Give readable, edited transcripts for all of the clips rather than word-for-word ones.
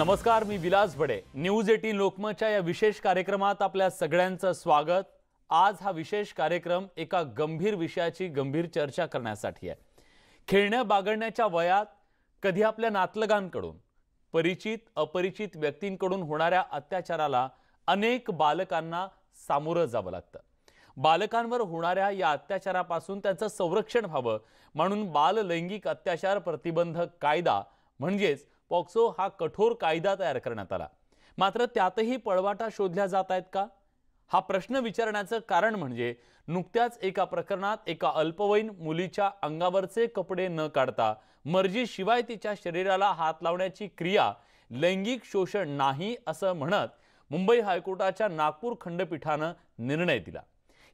नमस्कार, मी विलास भडे. न्यूज 18 लोकमतच्या या विशेष कार्यक्रमात आपल्या सगळ्यांचं स्वागत. आज हा विशेष कार्यक्रम एका गंभीर विषयाची गंभीर चर्चा करण्यासाठी आहे. खेळण्या बागडण्याच्या वयात कधी आपल्या नातलगांकडून, परिचित अपरिचित व्यक्तींकडून होणाऱ्या अत्याचाराला अनेक बालकांना सामोरं जावं लागतं. बालकांवर होणाऱ्या या अत्याचारापासून त्यांचं संरक्षण व्हावं म्हणून बाल लैंगिक अत्याचार प्रतिबंधक कायदा म्हणजेच पॉक्सो हा कठोर कायदा तयार करण्यात आला. मात्र त्यातही पळवाटा शोधल्या जात आहेत का, हा प्रश्न विचारण्याचं कारण म्हणजे नुकत्याच एका प्रकरणात एका अल्पवयीन मुलीच्या अंगावरचे कपडे न काढता मर्जीशिवाय तिच्या शरीराला हात लावण्याची क्रिया लैंगिक शोषण नाही असं म्हणत मुंबई हायकोर्टाच्या नागपूर खंडपीठानं निर्णय दिला.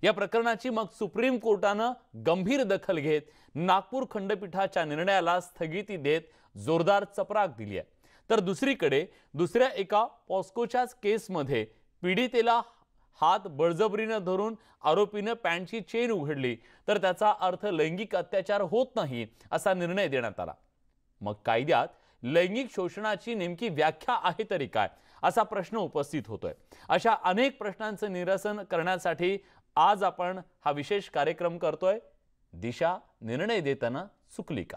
या प्रकरणाची मग सुप्रीम कोर्टानं गंभीर दखल घेत नागपूर खंडपीठाच्या निर्णयाला स्थगिती देत जोरदार चपराक दिली आहे. तर दुसरीकडे दुसऱ्या एका पॉस्कोच्याच केसमध्ये पीडितेला हात बळजबरीने धरून आरोपीने पॅन्टची चेन उघडली तर त्याचा अर्थ लैंगिक अत्याचार होत नाही असा निर्णय देण्यात आला. मग कायद्यात लैंगिक शोषणाची नेमकी व्याख्या आहे तरी काय, असा प्रश्न उपस्थित होतोय. अशा अनेक प्रश्नांचं निरसन करण्यासाठी आज आपण हा विशेष कार्यक्रम करतोय. दिशा निर्णय देताना चुकली का?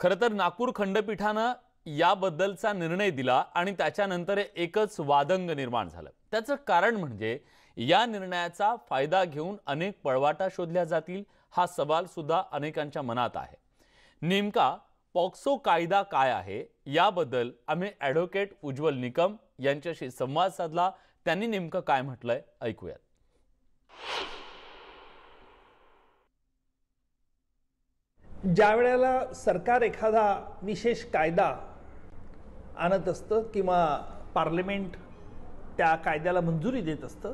खरंतर नागपूर खंडपीठानं याबद्दलचा निर्णय दिला आणि त्याच्यानंतर एकच वादंग निर्माण झालं. त्याचं कारण म्हणजे या निर्णयाचा फायदा घेऊन अनेक पळवाटा शोधल्या जातील हा सवाल सुद्धा अनेकांच्या मनात आहे. नेमका पॉक्सो कायदा काय आहे याबद्दल आम्ही ॲडव्होकेट उज्ज्वल निकम यांच्याशी संवाद साधला. त्यांनी नेमकं काय म्हटलंय ऐकूयात. ज्या वेळेला सरकार एखादा विशेष कायदा आणत असतं किंवा पार्लमेंट त्या कायद्याला मंजुरी देत असतं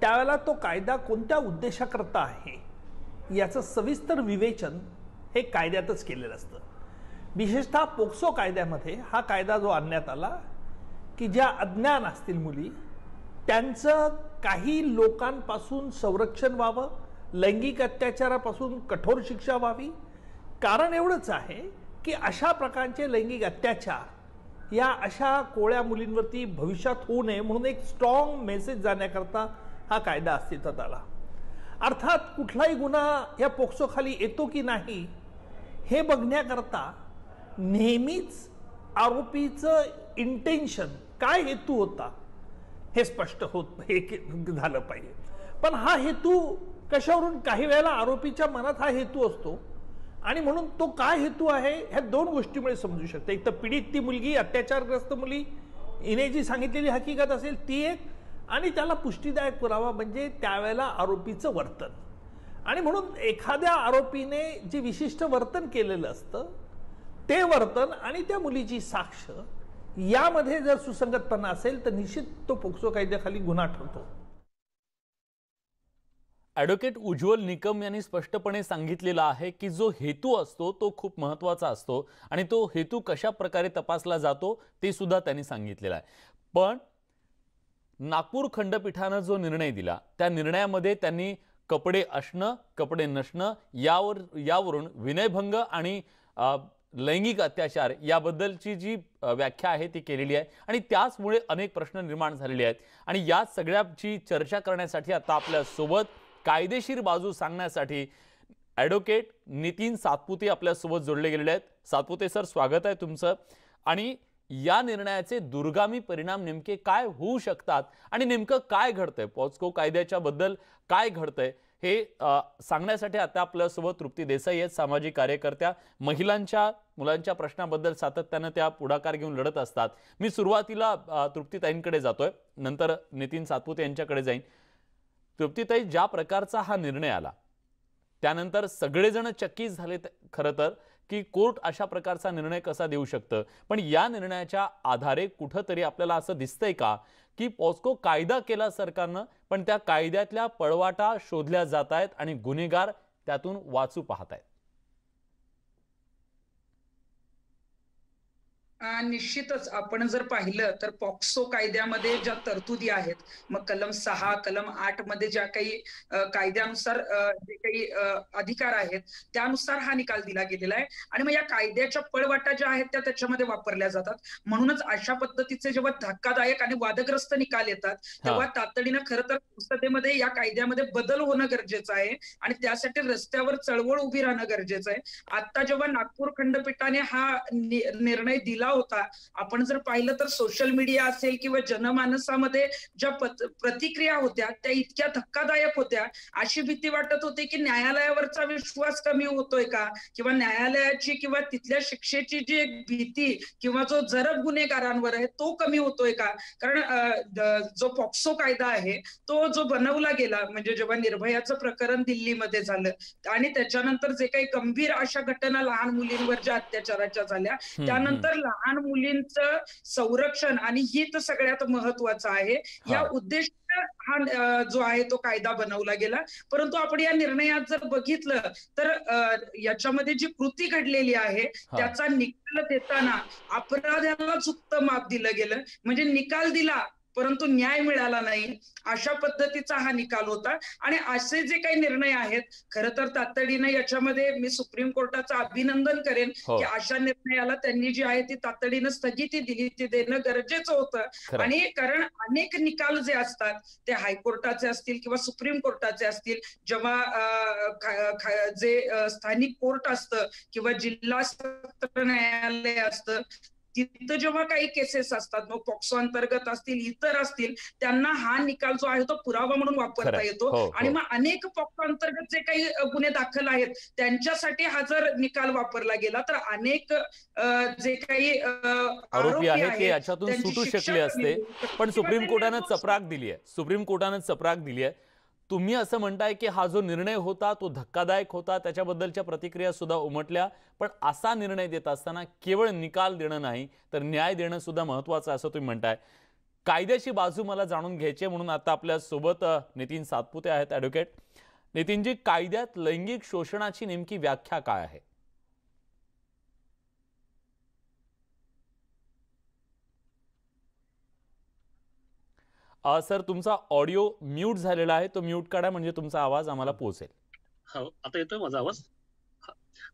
त्यावेळेला तो कायदा कोणत्या उद्देशाकरता आहे याचं सविस्तर विवेचन हे कायद्यातच केलेलं असतं. विशेषतः पोक्सो कायद्यामध्ये हा कायदा जो आणण्यात आला की ज्या अज्ञान असतील मुली त्यांचं काही लोकांपासून संरक्षण व्हावं, लैंगिक अत्याचारापासून कठोर शिक्षा व्हावी. कारण एवढंच आहे की अशा प्रकारचे लैंगिक अत्याचार या अशा कोळ्या मुलींवरती भविष्यात होऊ नये म्हणून एक स्ट्रॉंग मेसेज जाण्याकरता हा कायदा अस्तित्वात आला. अर्थात कुठलाही गुन्हा या पोक्सोखाली येतो की नाही हे बघण्याकरता नेहमीच आरोपीचं इंटेन्शन काय हेतू होता हे स्पष्ट होत हे झालं पाहिजे. पण हा हेतू कशावरून काही वेळेला आरोपीच्या मनात हा हेतू असतो आणि म्हणून तो काय हेतू आहे ह्या दोन गोष्टीमुळे समजू शकते. एक तर पीडित ती मुलगी, अत्याचारग्रस्त मुली, हिने जी सांगितलेली हकीकत असेल ती एक, आणि त्याला पुष्टीदायक पुरावा म्हणजे त्यावेळेला आरोपीचं वर्तन. आणि म्हणून एखाद्या आरोपीने जे विशिष्ट वर्तन केलेलं असतं ते वर्तन आणि त्या मुलीची साक्ष यामध्ये जर सुसंगतपणा असेल तर निश्चित तो पोक्सो कायद्याखाली गुन्हा ठरतो. ॲडव्होकेट उज्ज्वल निकम यांनी स्पष्टपणे सांगितलेलं आहे की जो हेतू असतो तो खूप महत्त्वाचा असतो आणि तो हेतू कशा प्रकारे तपासला जातो ते सुद्धा त्यांनी सांगितलेलं आहे. पण नागपूर खंडपीठानं जो निर्णय दिला त्या निर्णयामध्ये त्यांनी कपडे असणं कपडे नसणं यावरून विनयभंग आणि लैंगिक अत्याचार याबद्दलची जी व्याख्या आहे ती केलेली आहे आणि त्याचमुळे अनेक प्रश्न निर्माण झालेले आहेत. आणि या सगळ्याची चर्चा करण्यासाठी आता आपल्यासोबत कायदेशीर बाजू सांगण्यासाठी ॲडव्होकेट नितीन सातपुते आपल्यासोबत जोडले गेलेले आहेत. सातपुते सर, स्वागत आहे तुमचं. आणि या निर्णयाचे दुर्गामी परिणाम नेमके काय होऊ शकतात आणि नेमकं काय घडतंय, पॉक्सो कायद्याच्या बद्दल काय घडतंय हे सांगण्यासाठी आता आपल्यासोबत तृप्ती देसाई आहेत, सामाजिक कार्यकर्त्या. महिलांच्या मुलांच्या प्रश्नाबद्दल सातत्यानं त्या पुढाकार घेऊन लढत असतात. मी सुरुवातीला तृप्तीताईंकडे जातोय, नंतर नितीन सातपुते यांच्याकडे जाईन. तृप्तीताई, ज्या प्रकारचा हा निर्णय आला त्यानंतर सगळेजण चकित झाले खरं तर की कोर्ट अशा प्रकारचा निर्णय कसा देऊ शकतं. पण या निर्णयाच्या आधारे कुठंतरी आपल्याला असं दिसतंय का की पॉक्सो कायदा केला सरकारनं पण त्या कायद्यातल्या पळवाटा शोधल्या जात आहेत आणि गुन्हेगार त्यातून वाचू पाहत आहेत? निश्चितच आपण जर पाहिलं तर पॉक्सो कायद्यामध्ये ज्या तरतुदी आहेत, मग कलम 6 कलम 8 मध्ये ज्या काही कायद्यानुसार जे काही अधिकार आहेत त्यानुसार हा निकाल दिला गेलेला आहे आणि मग या कायद्याच्या पळवाटा ज्या आहेत त्या त्याच्यामध्ये वापरल्या जातात. म्हणूनच अशा पद्धतीचे जेव्हा धक्कादायक आणि वादग्रस्त निकाल येतात तेव्हा तातडीने खरं तर संसदेमध्ये या कायद्यामध्ये बदल होणं गरजेचं आहे आणि त्यासाठी रस्त्यावर चळवळ उभी राहणं गरजेचं आहे. आता जेव्हा नागपूर खंडपीठाने हा निर्णय दिला होता, आपण जर पाहिलं तर सोशल मीडिया असेल किंवा जनमानसामध्ये ज्या प्रतिक्रिया होत्या त्या इतक्या धक्कादायक होत्या, अशी भीती वाटत होती की न्यायालयावरचा विश्वास कमी होतोय का किंवा न्यायालयाची किंवा तिथल्या शिक्षेची जी एक भीती किंवा जो जरब गुन्हेगारांवर आहे तो कमी होतोय का. कारण जो पॉक्सो कायदा आहे तो जो बनवला गेला, म्हणजे जेव्हा निर्भयाचं प्रकरण दिल्लीमध्ये झालं आणि त्याच्यानंतर जे काही गंभीर अशा घटना लहान मुलींवर ज्या अत्याचाराच्या झाल्या त्यानंतर लहान मुलींचं संरक्षण आणि हित सगळ्यात महत्वाचं आहे या उद्देश हा जो आहे तो कायदा बनवला गेला. परंतु आपण या निर्णयात जर बघितलं तर याच्यामध्ये जी कृती घडलेली आहे त्याचा निकाल देताना अपराध्याला चुकतं माप दिलं गेलं, म्हणजे निकाल दिला परंतु न्याय मिळाला नाही अशा पद्धतीचा हा निकाल होता. आणि असे जे काही निर्णय आहेत खरं तर तातडीने याच्यामध्ये मी सुप्रीम कोर्टाचं अभिनंदन करेन की अशा निर्णयाला त्यांनी जी आहे ती तातडीने स्थगिती दिली, ती देणं गरजेचं होतं. आणि कारण अनेक निकाल जे असतात ते हायकोर्टाचे असतील किंवा सुप्रीम कोर्टाचे असतील, जेव्हा जे स्थानिक कोर्ट असतं किंवा जिल्हा सत्र न्यायालय असतं तिथं जेव्हा काही केसेस असतात, मग पॉक्सो अंतर्गत असतील इतर असतील, त्यांना हा निकाल जो आहे तो पुरावा म्हणून वापरता येतो. आणि मग अनेक पॉक्सो अंतर्गत जे काही गुन्हे दाखल आहेत त्यांच्यासाठी हा जर निकाल वापरला गेला तर अनेक जे काही आरोपी आहेत ते याच्यातून सुटू शकले असते, पण सुप्रीम कोर्टानं चपराक दिली आहे. तुम्ही असं म्हणताय की हा जो निर्णय होता तो धक्कादायक होता, त्याच्याबद्दलच्या प्रतिक्रिया सुद्धा उमटल्या, पण असा निर्णय देत असताना केवळ निकाल देणं नाही तर न्याय देणं सुद्धा महत्त्वाचं असं तुम्ही म्हणताय. कायद्याची बाजू मला जाणून घ्यायची आहे, म्हणून आता आपल्या सोबत नितीन सातपुते आहेत, ॲडव्होकेट. नितीनजी, कायद्यात लैंगिक शोषणाची नेमकी व्याख्या काय आहे? सर, तुमचा ऑडिओ म्यूट झालेला आहे, तो म्यूट काढा म्हणजे तुमचा आवाज आम्हाला पोहोचेल. हो, आता येतोय माझा आवाज.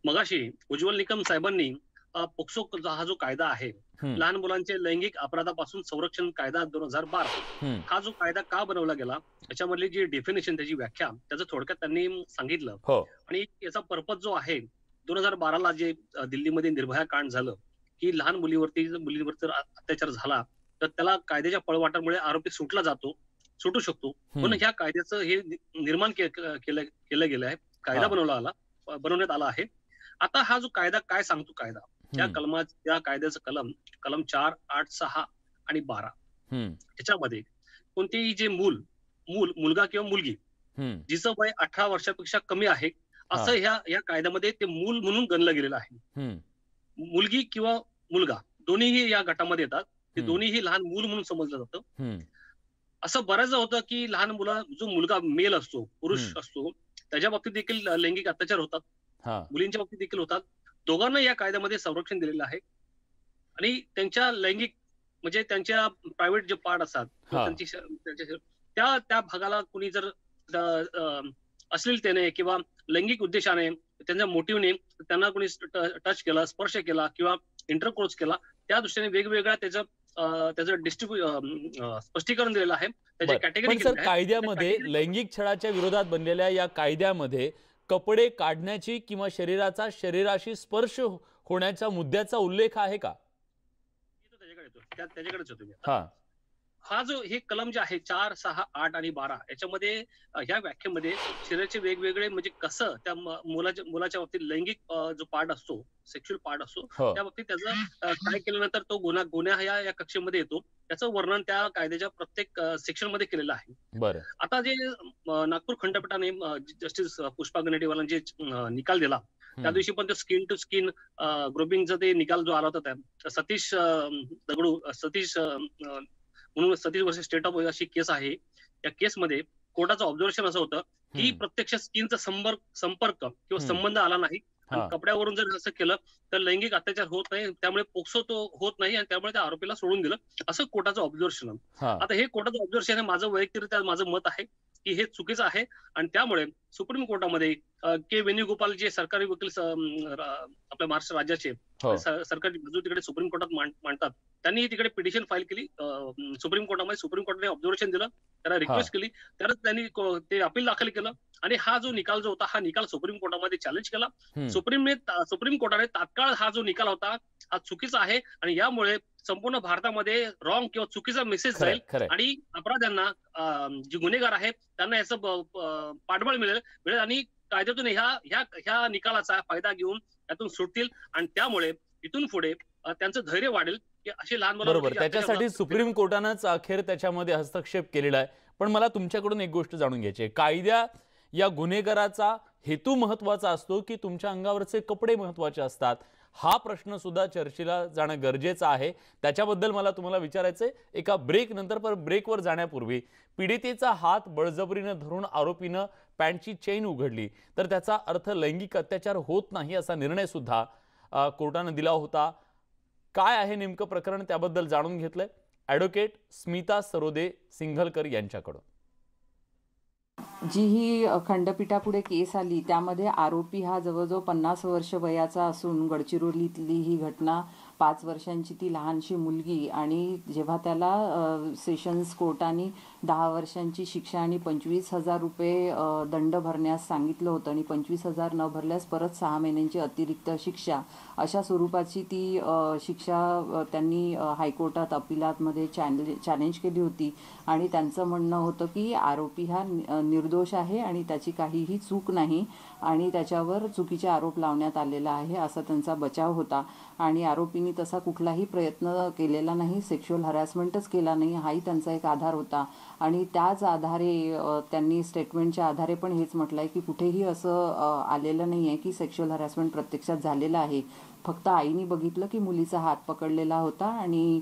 मगाशी उज्ज्वल निकम साहेबांनी पोक्सो हा जो कायदा आहे लहान मुलांचे लैंगिक अपराधापासून संरक्षण कायदा 2012 हा जो कायदा का बनवला गेला त्याच्यामधली जी डेफिनेशन, त्याची व्याख्या, त्याचं थोडक्यात त्यांनी सांगितलं. आणि याचा पर्पज जो आहे 2012ला जे दिल्लीमध्ये निर्भया कांड झालं की लहान मुलीवरती अत्याचार झाला तर त्याला कायद्याच्या पळवाटामुळे आरोपी सुटला जातो, सुटू शकतो. पण ह्या कायद्याचं हे निर्माण केलं गेलं आहे, कायदा बनवण्यात आला आहे. आता हा जो कायदा काय सांगतो, कायदा या कायद्याचं कलम 4, 8, 6 आणि 12 त्याच्यामध्ये कोणतेही जे मुलगा किंवा मुलगी जिचं वय 18 वर्षापेक्षा कमी आहे असं ह्या कायद्यामध्ये ते मूल म्हणून गणलं गेलेलं आहे. मुलगी किंवा मुलगा दोन्हीही या गटामध्ये येतात, ते दोन्हीही लहान मूल म्हणून समजलं जातं. असं बऱ्याचदा होतं की लहान जो मुलगा मेल असतो, पुरुष असतो, त्याच्या बाबतीत देखील लैंगिक अत्याचार होतात, मुलींच्या बाबतीत देखील होतात. दोघांना या कायद्यामध्ये संरक्षण दिलेलं आहे आणि त्यांच्या लैंगिक म्हणजे त्यांच्या प्रायव्हेट जे पार्ट असतात त्या भागाला कुणी जर अश्लीलतेने किंवा लैंगिक उद्देशाने त्यांच्या मोटिव्हने त्यांना कुणी टच केला, स्पर्श केला किंवा इंटरकोर्स केला, त्या दृष्टीने वेगवेगळ्या त्याचं स्पष्टीकरण दिलेलं आहे, त्याच्या कॅटेगरी. सर, कायद्यामध्ये लैंगिक छळाच्या विरोधात बनलेल्या या कायद्यामध्ये कपडे काढण्याची किंवा शरीराशी स्पर्श होण्याच्या मुद्द्याचा उल्लेख आहे का? त्याच्याकडेच होतो. हा जो हे कलम जे आहे 4, 6, 8 आणि 12 याच्यामध्ये ह्या व्याख्येमध्ये शरीराचे वेगवेगळे म्हणजे कसं त्या मुलाच्या बाबतीत लैंगिक जो पार्ट असतो, सेक्शुअल पार्ट असतो, त्या बाबतीत त्याचं काय केल्यानंतर तो गुन्हा या कक्षेमध्ये येतो, त्याचं वर्णन त्या कायद्याच्या प्रत्येक सेक्शन मध्ये केलेलं आहे. आता जे नागपूर खंडपीठाने जस्टिस पुष्पा गणेडीवाला जे निकाल दिला त्या दिवशी पण तो स्किन टू स्किन ग्रुपिंगचा ते निकाल जो आला होता त्या सतीश वर्ष स्टेट ऑफ अशी केस आहे. या केसमध्ये कोर्टाचं ऑब्झर्वेशन असं होतं की प्रत्यक्ष स्किनचा संपर्क किंवा संबंध आला नाही आणि कपड्यावरून जर असं केलं तर लैंगिक अत्याचार होत नाही, त्यामुळे पोक्सो तो होत नाही आणि त्यामुळे त्या आरोपीला सोडून दिलं, असं कोर्टाचं ऑब्झर्वेशन. आता हे कोर्टाचं ऑब्झर्वेशन हे माझं वैयक्तिकरित्या माझं मत आहे की हे चुकीचं आहे. आणि त्यामुळे सुप्रीम कोर्टामध्ये के वेणुगोपाल जे सरकारी वकील आपल्या महाराष्ट्र राज्याचे सरकारी बाजू तिकडे सुप्रीम कोर्टात मांडतात, त्यांनी तिकडे पिटिशन फाईल केली सुप्रीम कोर्टामध्ये. सुप्रीम कोर्टाने ऑब्झर्वेशन दिलं, त्याला रिक्वेस्ट केली, त्याला त्यांनी ते अपील दाखल केलं आणि हा जो निकाल जो होता हा निकाल सुप्रीम कोर्टामध्ये चॅलेंज केला. सुप्रीम कोर्टाने तात्काळ हा जो निकाल होता हा चुकीचा आहे आणि यामुळे संपूर्ण भारतामध्ये रॉंग किंवा चुकीचा मेसेज जाईल आणि अपराध्यांना जे गुन्हेगार आहेत त्यांना याचं पाठबळ मिळेल आणि कायद्यातून ह्या निकालाचा फायदा घेऊन त्यातून सुटतील आणि त्यामुळे इथून पुढे त्यांचं धैर्य वाढेल की असे लहान मुलं. बरोबर, त्याच्यासाठी सुप्रीम कोर्टानंच अखेर त्याच्यामध्ये हस्तक्षेप केलेला आहे. पण मला तुमच्याकडून एक गोष्ट जाणून घ्यायची आहे, कायद्या या गुन्हेगाराचा हेतू महत्त्वाचा असतो की तुमच्या अंगावरचे कपडे महत्त्वाचे असतात, हा प्रश्न सुद्धा चर्चेला जाणं गरजेचं आहे. त्याच्याबद्दल मला तुम्हाला विचारायचं आहे एका ब्रेक नंतर, पर ब्रेकवर जाण्यापूर्वी पीडितेचा हात बळजबरीनं धरून आरोपीनं पॅन्टची चेन उघडली तर त्याचा अर्थ लैंगिक अत्याचार होत नाही असा निर्णय सुद्धा कोर्टानं दिला होता. काय आहे नेमकं प्रकरण त्याबद्दल जाणून घेतलंय ॲडव्होकेट स्मिता सरोदे सिंघलकर यांच्याकडून. जी ही खंडपीठापुढे केस आली त्यामध्ये आरोपी हा जवळजवळ 50 वर्ष वयाचा असून गडचिरोलीतली ही घटना, 5 वर्षांची ती लहानशी मुलगी आणि जेव्हा त्याला सेशन्स कोर्टाने 10 वर्षांची शिक्षा आणि 25,000 रुपये दंड भरण्यास सांगितलं होतं आणि 25,000 न भरल्यास परत 6 महिन्यांची अतिरिक्त शिक्षा अशा स्वरूपाची ती शिक्षा त्यांनी हायकोर्टात अपिलातमध्ये चॅलेंज केली होती आणि त्यांचं म्हणणं होतं की आरोपी हा निर्दोष आहे आणि त्याची काहीही चूक नाही आणि त्याच्यावर चुकीचे आरोप लावण्यात आलेला आहे असा त्यांचा बचाव होता आणि आरोपींनी तसा कुठलाही प्रयत्न केलेला नाही, सेक्शुअल हरॅसमेंटच केला नाही हाही त्यांचा एक आधार होता. आणि त्याच आधारे त्यांनी स्टेटमेंटच्या आधारे पण हेच म्हटलं आहे की कुठेही असं आलेलं नाही आहे की सेक्शुअल हरॅसमेंट प्रत्यक्षात झालेलं आहे, फक्त आईने बघितलं की मुलीचा हात पकडलेला होता आणि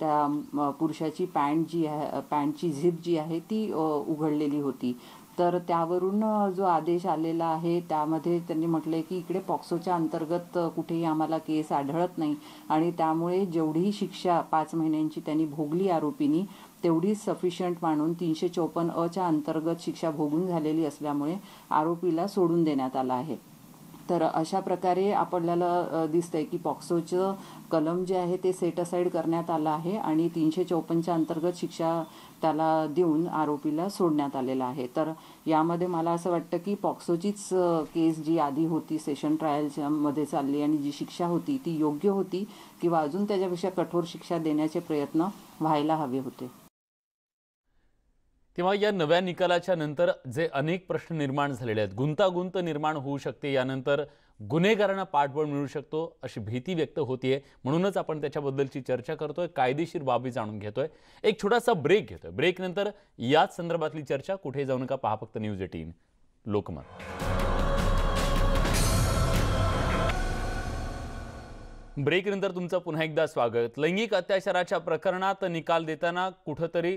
त्या पुरुषाची पॅन्टची झिप जी आहे ती उघडलेली होती. तर त्यावरून जो आदेश आलेला आहे त्यामध्ये त्यांनी म्हटले की इकडे पॉक्सोच्या अंतर्गत कुठेही आम्हाला केस आढळत नाही आणि त्यामुळे जेवढी शिक्षा 5 महिन्यांची त्यांनी भोगली आरोपींनी तेवढी सफिशियंट मानून 354 अच्या अंतर्गत शिक्षा भोगून झालेली असल्यामुळे आरोपीला सोडून देण्यात आला आहे. तर अशा प्रकारे आपल्याला दिसतंय की पॉक्सोचं कलम जे आहे ते सेट असाईड करण्यात आलं आहे आणि 354च्या अंतर्गत शिक्षा त्याला देऊन आरोपीला सोडण्यात आलेला आहे. तर यामध्ये मला असं वाटतं की पॉक्सोचीच केस जी आधी होती सेशन ट्रायलमध्ये चालली आणि जी शिक्षा होती ती योग्य होती किंवा अजून त्याच्यापेक्षा कठोर शिक्षा देण्याचे प्रयत्न व्हायला हवे होते. तेव्हा या नव्या निकालाच्या नंतर जे अनेक प्रश्न निर्माण झालेले आहेत, गुंतागुंत निर्माण होऊ शकते, यानंतर गुन्हेगारांना पाठबळ मिळू शकतो अशी भीती व्यक्त होतीये, म्हणूनच आपण त्याच्याबद्दलची चर्चा करतोय, कायदेशीर बाबी जाणून घेतोय. एक छोटासा ब्रेक घेतोय, ब्रेकनंतर याच संदर्भातली चर्चा. कुठे जाऊ नका, पहा फक्त न्यूज 18 लोकमत. ब्रेकनंतर तुमचं पुन्हा एकदा स्वागत. लैंगिक अत्याचाराच्या प्रकरणात निकाल देताना कुठंतरी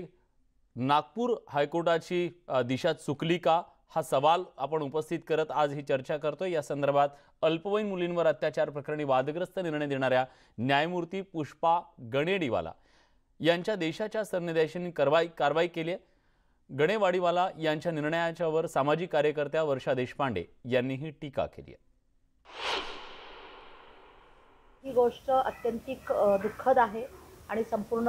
नागपूर हायकोर्टाची दिशा चुकली का हा सवाल आपण उपस्थित करत आज ही चर्चा करतोय. या संदर्भात अल्पवयीन मुलींवर अत्याचार प्रकरणी वादग्रस्त निर्णय देणाऱ्या न्यायमूर्ती पुष्पा गणेडीवाला यांच्या देशाच्या सरन्यायाधीशांनी कारवाई केली आहे. गणेवाडीवाला यांच्या निर्णयाच्यावर सामाजिक कार्यकर्त्या वर्षा देशपांडे यांनीही टीका केली आहे. ही गोष्ट अत्यंतिक दुःखद आहे आणि संपूर्ण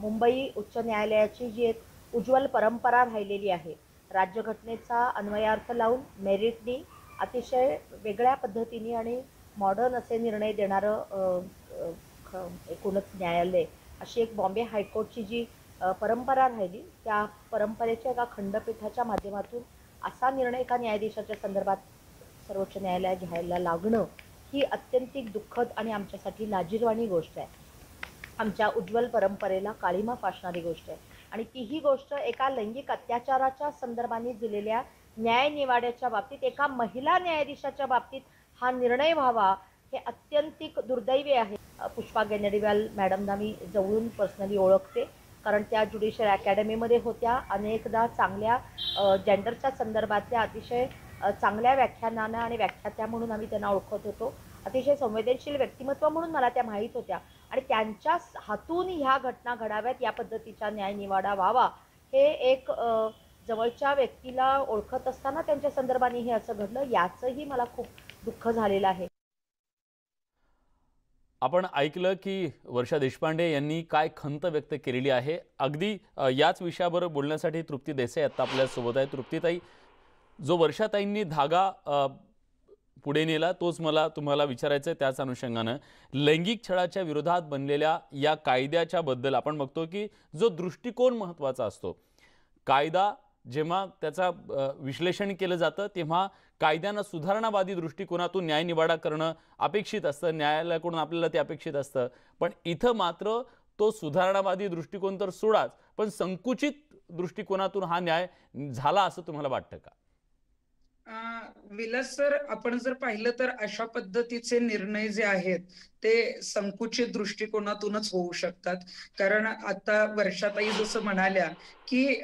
मुंबई उच्च न्यायालयाची जी एक उज्ज्वल परंपरा राहिलेली आहे, राज्यघटनेचा अन्वयार्थ लावून मेरिटनी अतिशय वेगळ्या पद्धतीने आणि मॉडर्न असे निर्णय देणारं एकूणच न्यायालय, अशी एक बॉम्बे हायकोर्टची जी परंपरा राहिली त्या परंपरेच्या एका खंडपीठाच्या माध्यमातून असा निर्णय एका न्यायाधीशाच्या संदर्भात सर्वोच्च न्यायालयात घ्यायला लागणं ही अत्यंतिक दुःखद आणि आमच्यासाठी लाजिरवाणी गोष्ट आहे, आमच्या उज्ज्वल परंपरेला काळिमा फासणारी गोष्ट आहे. आणि ती ही गोष्ट एका लैंगिक अत्याचाराच्या संदर्भाने दिलेल्या न्यायनिवाड्याच्या बाबतीत एका महिला न्यायाधीशाच्या बाबतीत हा निर्णय व्हावा हे अत्यंतिक दुर्दैवी आहे. पुष्पा गणेडीवाल मॅडमना मी जवळून पर्सनली ओळखते, कारण त्या ज्युडिशियल अकॅडमीमध्ये होत्या, अनेकदा चांगल्या जेंडरच्या संदर्भातल्या अतिशय चांगल्या व्याख्यानांना आणि व्याख्यात्या म्हणून आम्ही त्यांना ओळखत होतो। अतिशय संवेदनशील व्यक्तिमत्व म्हणून मला त्या माहीत होत्या आणि त्यांच्या हातून ह्या घटना घडाव्यात या पद्धतीचा न्याय निवाडा व्हावा हे एक जवळच्या व्यक्तीला ओळखत असताना त्यांच्या संदर्भाने हे असं घडलं याचंही मला खूप दुःख झालेलं आहे। आपण ऐकलं की वर्षा देशपांडे यांनी काय खंत व्यक्त केलेली आहे। अगदी याच विषयावर बोलण्यासाठी तृप्ती देसाई आता आपल्या सोबत आहे। तृप्तीताई, जो वर्षाताईंनी धागा पुढे नेला तोच मला तुम्हाला विचारायचं आहे। त्याच अनुषंगाने लैंगिक छळाच्या विरोधात बनलेल्या या कायद्याच्या बद्दल आपण बघतो की जो दृष्टिकोन महत्त्वाचा असतो, कायदा जेव्हा त्याचा विश्लेषण केलं जातं तेव्हा कायद्याने सुधारणावादी दृष्टिकोनातून न्याय निवाडा करणं अपेक्षित असतं, न्यायालयाकडून आपल्याला ते अपेक्षित असतं। पण इथं मात्र तो सुधारणावादी दृष्टिकोन तर सोडाच पण संकुचित दृष्टिकोनातून हा न्याय झाला असं तुम्हाला वाटतं का? विलास सर, आपण जर पाहिलं तर अशा पद्धतीचे निर्णय जे आहेत ते संकुचित दृष्टिकोनातूनच होऊ शकतात, कारण आता वर्षाताई जसं म्हणाल्या की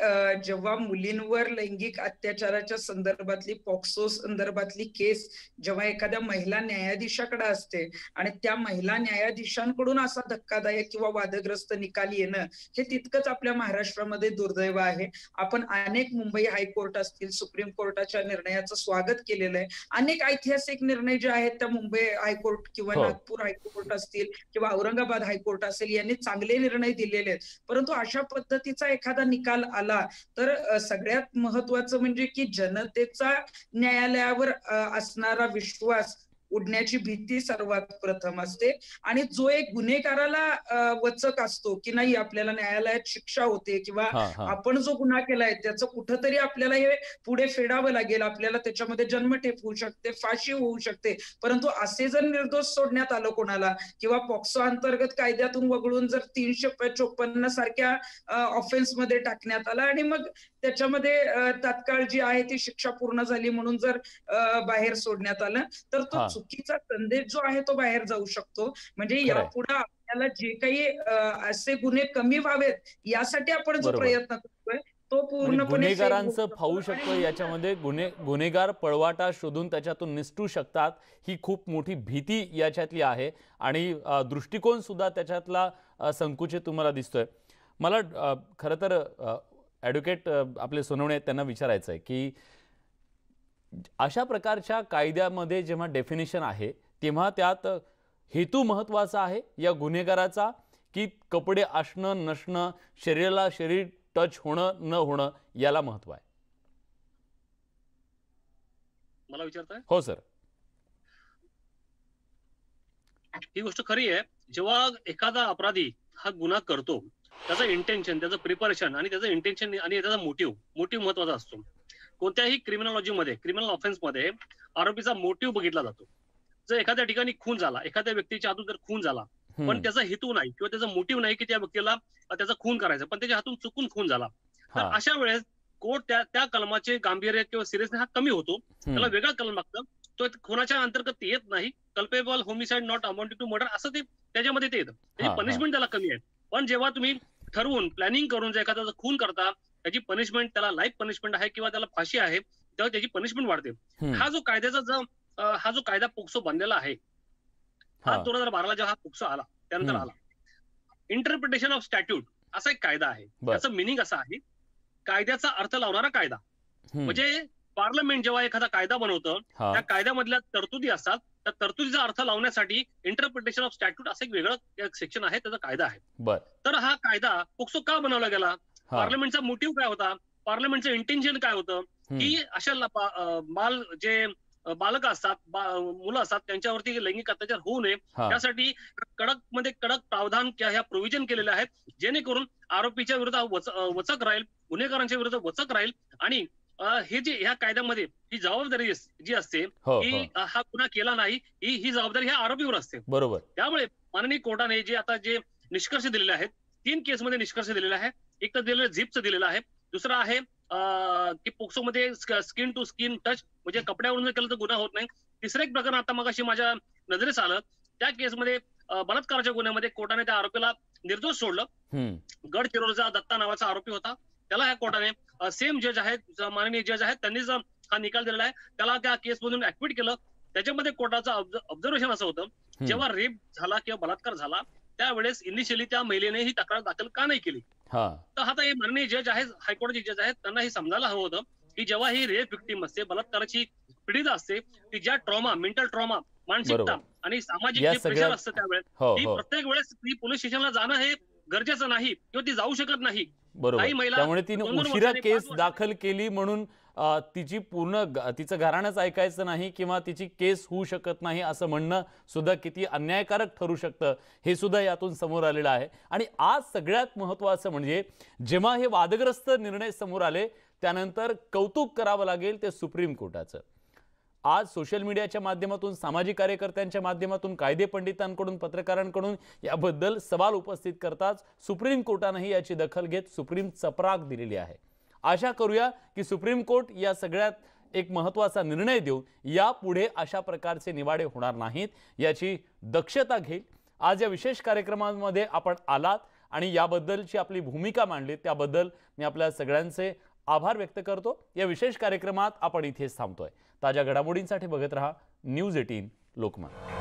जेव्हा मुलींवर लैंगिक अत्याचाराच्या संदर्भातली पॉक्सो संदर्भातली केस जेव्हा एखाद्या महिला न्यायाधीशाकडे असते आणि त्या महिला न्यायाधीशांकडून असा धक्कादायक किंवा वादग्रस्त निकाल येणं हे तितकंच आपल्या महाराष्ट्रामध्ये दुर्दैव आहे। आपण अनेक मुंबई हायकोर्ट असतील सुप्रीम कोर्टाच्या निर्णयाचं स्वागत केलेलं आहे। अनेक ऐतिहासिक निर्णय जे आहेत त्या मुंबई हायकोर्ट किंवा नागपूर हायकोर्ट असतील किंवा औरंगाबाद हायकोर्ट असेल यांनी चांगले निर्णय दिलेले आहेत, परंतु अशा पद्धतीचा एखादा निकाल आला तर सगळ्यात महत्त्वाचं म्हणजे की जनतेचा न्यायालयावर असणारा विश्वास उडण्याची भीती सर्वात प्रथम असते। आणि जो एक गुन्हेगाराला वचक असतो की नाही आपल्याला न्यायालयात शिक्षा होते किंवा आपण जो गुन्हा केलाय त्याचं कुठंतरी आपल्याला हे पुढे फेडावं लागेल, आपल्याला त्याच्यामध्ये जन्मठेप होऊ शकते, फाशी होऊ शकते, परंतु असे जर निर्दोष सोडण्यात आलं कोणाला किंवा पॉक्सो अंतर्गत कायद्यातून वगळून जर 354 सारख्या ऑफेन्समध्ये टाकण्यात आला आणि मग त्याच्यामध्ये तात्काळ जी आहे ती शिक्षा पूर्ण झाली म्हणून जर बाहेर सोडण्यात आलं तर तो चुकीचा संदेश जो आहे तो बाहेर जाऊ शकतो। म्हणजे यापुढे आपल्याला जे काही असे गुन्हे कमी व्हावेत यासाठी आपण जो प्रयत्न करतोय तो पूर्णपणे गुन्हेगारांचं फावू शकतो, याच्यामध्ये गुन्हेगार पळवाटा शोधून त्याच्यातून निसटू शकतात ही खूप मोठी भीती याच्यातली आहे आणि दृष्टिकोन सुद्धा त्याच्यातला संकुचित तुम्हाला दिसतोय। मला खरं तर ॲडव्होकेट आपले सोनवणे त्यांना विचारायचं आहे की अशा प्रकारच्या कायद्यामध्ये जेव्हा डेफिनेशन आहे तेव्हा त्यात हेतू महत्त्वाचा आहे या गुन्हेगाराचा की कपडे असणं नसणं, शरीराला शरीर टच होणं न होणं याला महत्त्व आहे? मला विचारताय? हो सर, ही गोष्ट खरी आहे जेव्हा एखादा अपराधी हा गुन्हा करतो त्याचं इंटेन्शन, त्याचं प्रिपरेशन आणि त्याचं इंटेन्शन आणि त्याचा मोटिव्ह महत्त्वाचा असतो। कोणत्याही क्रिमिनॉलॉजीमध्ये क्रिमिनल ऑफेन्समध्ये आरोपीचा मोटिव्ह बघितला जातो। जर एखाद्या ठिकाणी खून झाला, एखाद्या व्यक्तीच्या हातून जर खून झाला पण त्याचा हेतू नाही किंवा त्याचा मोटिव्ह नाही की त्या व्यक्तीला त्याचा खून करायचा, पण त्याच्या हातून चुकून खून झाला तर अशा वेळेस कोर्ट त्या कलमाचे गांभीर्य किंवा सिरियसनेस हा कमी होतो, त्याला वेगळा कलम लागतं, तो खुनाच्या अंतर्गत येत नाही। Culpable homicide not amounting to murder असं ते त्याच्यामध्ये ते येतं, पनिशमेंट त्याला कमी आहे। पण जेव्हा तुम्ही ठरवून प्लॅनिंग करून जर एखाद्याचा खून करता त्याची पनिशमेंट त्याला लाईफ पनिशमेंट आहे किंवा त्याला फाशी आहे तेव्हा त्याची पनिशमेंट वाढते। हा जो कायदा पोक्सो बनलेला आहे हा 2012 जेव्हा पोक्सो आला त्यानंतर आला इंटरप्रिटेशन ऑफ स्टॅट्यूट असा एक कायदा आहे। त्याचं मिनिंग असा आहे कायद्याचा अर्थ लावणारा कायदा, म्हणजे पार्लमेंट जेव्हा एखादा कायदा बनवतं त्या कायद्यामधल्या तरतुदी असतात, त्या तरतुदीचा अर्थ लावण्यासाठी इंटरप्रिटेशन ऑफ स्टॅट्यूट असं एक वेगळं सेक्शन आहे त्याचा कायदा आहे। तर हा कायदा पोक्सो का बनवला गेला, पार्लमेंटचा मोटिव्ह काय होता, पार्लमेंटचं इंटेन्शन काय होतं की अशा बालक असतात मुलं असतात त्यांच्यावरती लैंगिक अत्याचार होऊ नये त्यासाठी कडक प्रावधान ह्या प्रोव्हिजन केलेले आहेत जेणेकरून आरोपीच्या विरुद्ध वचक राहील, गुन्हेगारांच्या विरुद्ध वचक राहील। आणि हे जे ह्या कायद्यामध्ये ही जबाबदारी जी असते की हा गुन्हा केला नाही ही जबाबदारी ह्या आरोपीवर असते, बरोबर। त्यामुळे माननीय कोर्टाने जे आता जे निष्कर्ष दिलेले आहेत 3 केसमध्ये निष्कर्ष दिलेला आहे। एक तर दिलेलं झिपचं दिलेलं आहे, दुसरा आहे की पोक्सो मध्ये स्किन टू स्किन टच म्हणजे कपड्यावरून जर केलं तर गुन्हा होत नाही। तिसरं एक प्रकरण आता मगाशी माझ्या नजरेस आलं, त्या केसमध्ये बलात्काराच्या गुन्ह्यामध्ये कोर्टाने त्या आरोपीला निर्दोष सोडलं। गडचिरोलीचा दत्ता नावाचा आरोपी होता त्याला ह्या कोर्टाने सेम जज आहेत माननीय जज आहेत त्यांनीच हा निकाल दिलेला आहे, त्याला त्या केसमधून ऍक्विट केलं. त्याच्यामध्ये कोर्टाचं ऑब्झर्वेशन असं होतं, जेव्हा रेप झाला किंवा बलात्कार झाला त्यावेळेस इनिशियली त्या महिलेने ही तक्रार दाखल का नाही केली. तर आता हे माननीय जज आहेत, हायकोर्टाचे जज आहेत, त्यांना हे समजायला हवं होतं की जेव्हा ही रेप विक्टीम असते, बलात्काराची पीडित असते, ती ज्या ट्रॉमा, मेंटल ट्रॉमा, मानसिकता आणि सामाजिक जे प्रेशर असतं त्यावेळेस ती प्रत्येक वेळेस ती पोलीस स्टेशनला जाणं हे गरजेचं नाही किंवा ती जाऊ शकत नाही. बरोबर, त्यामुळे तिने उशिरा केस दाखल केली म्हणून तिची पूर्ण तिचं घराणंच ऐकायचं नाही किंवा तिची केस होऊ शकत नाही असं म्हणणं सुद्धा किती अन्यायकारक ठरू शकतं हे सुद्धा यातून समोर आलेलं आहे. आणि आज सगळ्यात महत्त्वाचं म्हणजे जेव्हा हे वादग्रस्त निर्णय समोर आले त्यानंतर कौतुक करावं लागेल ते सुप्रीम कोर्टाचं. आज सोशल मीडियाच्या माध्यमातून, सामाजिक कार्यकर्त्यांच्या माध्यमातून, कायदे पंडितांकडून, पत्रकारांकडून याबद्दल सवाल उपस्थित करताच सुप्रीम कोर्टानेही याची दखल घेत सुप्रीम चपराक दिलेली आहे. आशा करूया की सुप्रीम कोर्ट या सगळ्यात एक महत्त्वाचा निर्णय देऊन यापुढे अशा प्रकारचे निवाडे होणार नाहीत याची दक्षता घेईल. आज या विशेष कार्यक्रमामध्ये आपण आलात आणि याबद्दलची आपली भूमिका मांडली त्याबद्दल मी आपल्या सगळ्यांचे आभार व्यक्त करतो. या विशेष कार्यक्रमात आपण इथेच थांबतोय. ताज्या घडामोडींसाठी बघत रहा न्यूज 18 लोकमत.